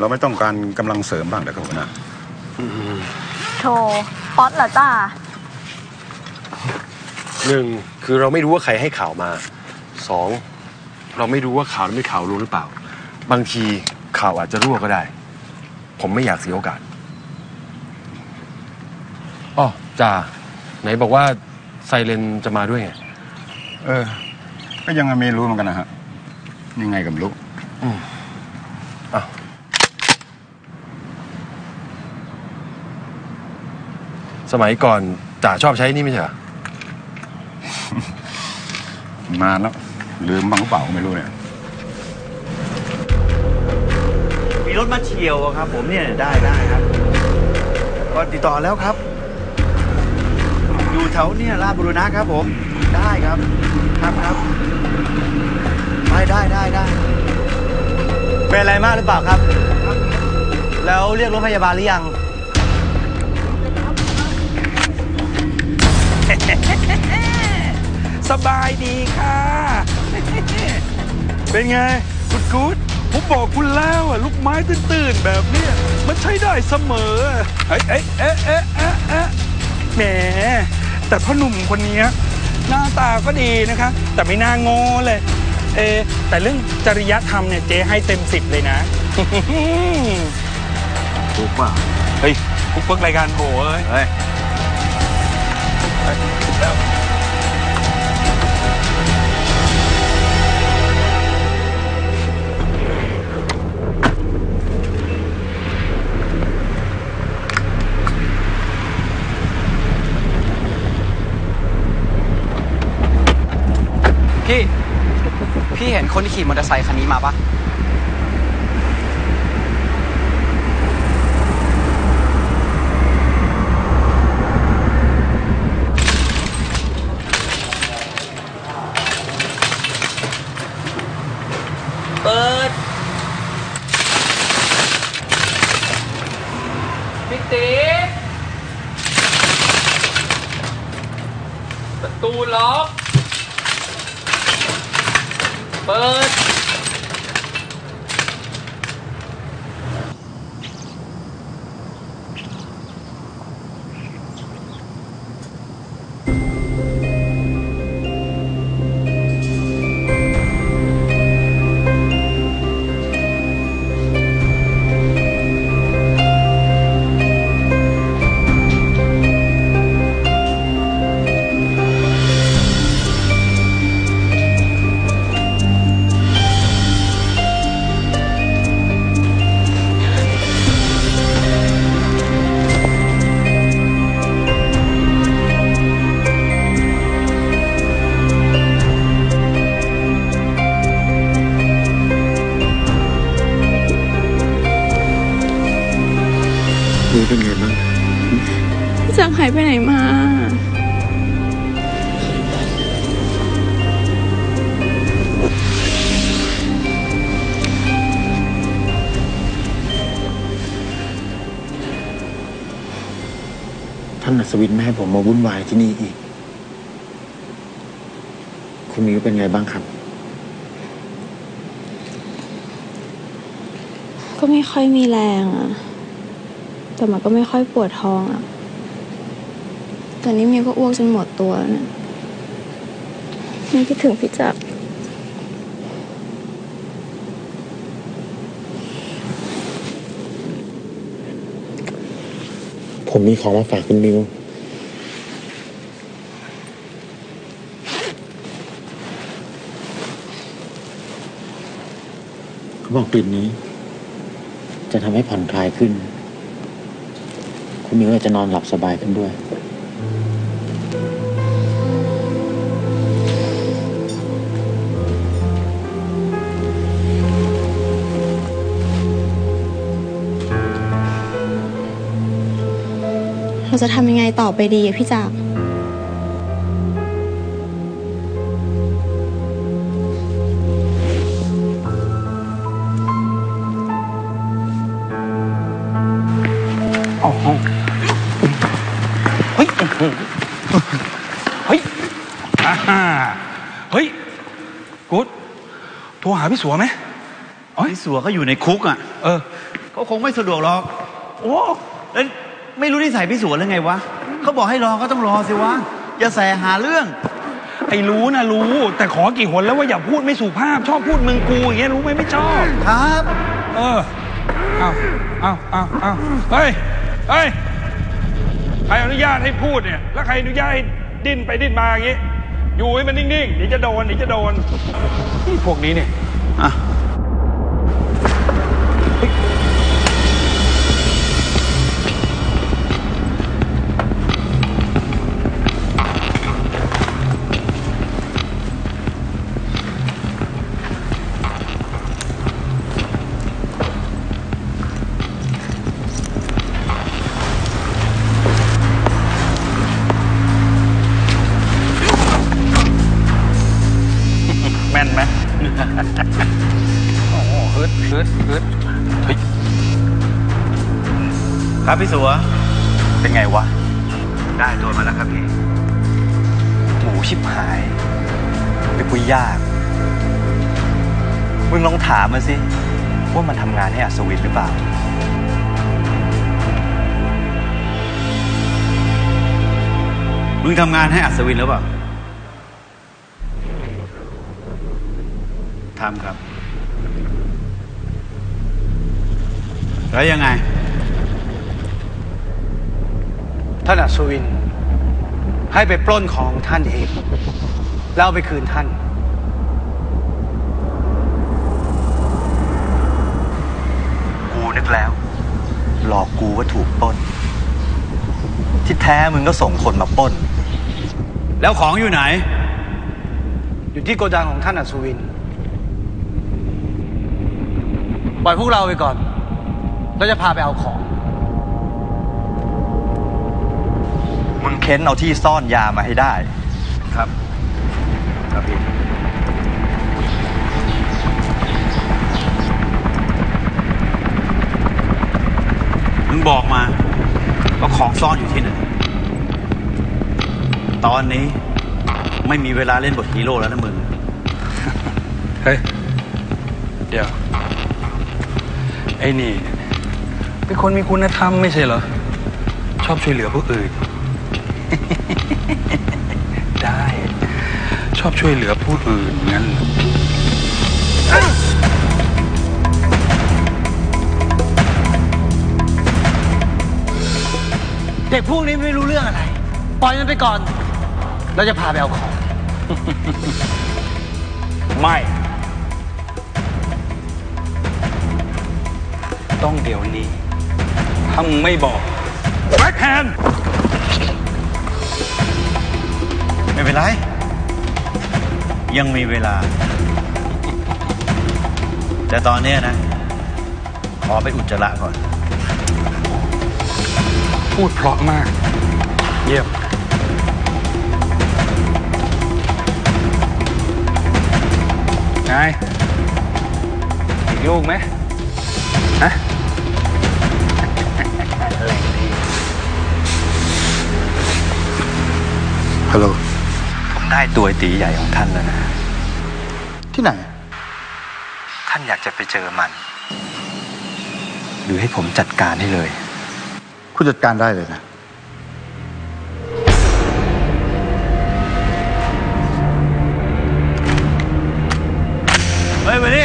เราไม่ต้องการกำลังเสริมบ้างเหรอครับหัวหน้าโธ่ป๊อตเหรอจ้าหนึ่งคือเราไม่รู้ว่าใครให้ข่าวมาสองเราไม่รู้ว่าข่าวไม่ข่าวรู้หรือเปล่าบางทีข่าวอาจจะรั่วก็ได้ผมไม่อยากเสียโอกาสอ๋อจ้าไหนบอกว่าไซเรนจะมาด้วยไงก็ยังไม่รู้เหมือนกันนะฮะยังไงกับรู้อ้าวสมัยก่อนจ่าชอบใช้นี่ไม่ใช่เหรอ นานแล้วลืมบ้างหรือเปล่าไม่รู้เนี่ยมีรถมาเฉียวครับผมเนี่ยได้ครับก็ติดต่อแล้วครับอยู่แถวเนี่ยราชบุรณะครับผมได้ครับครับได้เป็นอะไรมากหรือเปล่าครับแล้วเรียกรถพยาบาลหรือยังสบายดีค่ะเป็นไงกู๊ดผมบอกคุณแล้วอะลูกไม้ตื่นแบบเนี้ยมันใช้ได้เสมอแหมแต่พ่อหนุ่มคนนี้หน้าตาก็ดีนะคะแต่ไม่น่าโง่เลยแต่เรื่องจริยธรรมเนี่ยเจ๊ให้เต็ม10เลยนะถูกป่ะเฮ้ยพวกเพิ่งรายการโหเฮ้ยพี่เห็นคนที่ขี่มอเตอร์ไซค์คันนี้มาปะเปิดพี่ติ๊กประตูล็อกเปิดหายไปไหนมาท่านอัศวินไม่ให้ผมมาวุ่นวายที่นี่อีกคุณมิวเป็นไงบ้างครับก็ไม่ค่อยมีแรงแต่มันก็ไม่ค่อยปวดท้องตอนนี้มิวก็อ้วกจนหมดตัวนะมิวคิดถึงพี่จักรผมมีของมาฝากคุณมิวเขาบอกกลิ่นนี้จะทำให้ผ่อนคลายขึ้นคุณมิวจะนอนหลับสบายขึ้นด้วยเราจะทำยังไงต่อไปดีพี่จักรเฮ้ยกู๊ดโทรหาพี่สัวไหม พี่สัวก็อยู่ในคุกอ่ะเขาคงไม่สะดวกหรอกโอ้แล้วไม่รู้นิสัยพี่สัวแล้วไงวะเขาบอกให้รอก็ต้องรอสิวะอย่าแสหาเรื่องไอ้รู้นะรู้แต่ขอกี่หนแล้วว่าอย่าพูดไม่สุภาพชอบพูดมึงกูอย่างเงี้ยรู้ไหมไม่ชอบครับเอาเฮ้ยใครอนุญาตให้พูดเนี่ยแล้วใครอนุญาตให้ดิ้นไปดิ้นมาอย่างงี้อยู่ให้มันนิ่งๆเดี๋ยวจะโดนพวกนี้เนี่ยครับพี่สัวเป็นไงวะได้ตัวมาแล้วครับพี่หมูชิบหายไปคุยยากมึงลองถามมันสิว่ามันทำงานให้อัศวินหรือเปล่ามึงทำงานให้อัศวินหรือเปล่าทำครับแล้วยังไงท่านอัศวินให้ไปปล้นของท่านเองแล้วไปคืนท่านกูนึกแล้วหลอกกูว่าถูกปล้นที่แท้มึงก็ส่งคนมาปล้นแล้วของอยู่ไหนอยู่ที่โกดังของท่านอัศวินปล่อยพวกเราไปก่อนเราจะพาไปเอาของมึงเค้นเอาที่ซ่อนยามาให้ได้ครับครับพี่มึงบอกมาว่าของซ่อนอยู่ที่ไหนตอนนี้ไม่มีเวลาเล่นบทฮีโร่แล้วนะมึงเฮ้ยเดี๋ยวไอ้นี่เป็นคนมีคุณธรรมไม่ใช่เหรอชอบช่วยเหลือผู้อื่นได้ชอบช่วยเหลือผู้อื่นงั้นเด็กพวกนี้ไม่รู้เรื่องอะไรปล่อยมันไปก่อนเราจะพาไปเอาของไม่ต้องเดี๋ยวนี้ถ้ามึงไม่บอกแบล็คแฮนด์ไม่เป็นไรยังมีเวลาแต่ตอนนี้นะขอไปอุจจาระก่อนพูดเพราะมากเยี่ยมไงอีกลูกไหมฮะฮัลโหลได้ตัวตีใหญ่ของท่านแล้วนะที่ไหนท่านอยากจะไปเจอมันหรือให้ผมจัดการให้เลยคุณจัดการได้เลยนะเฮ้ยมาดิ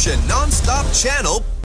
Ocean Nonstop Channel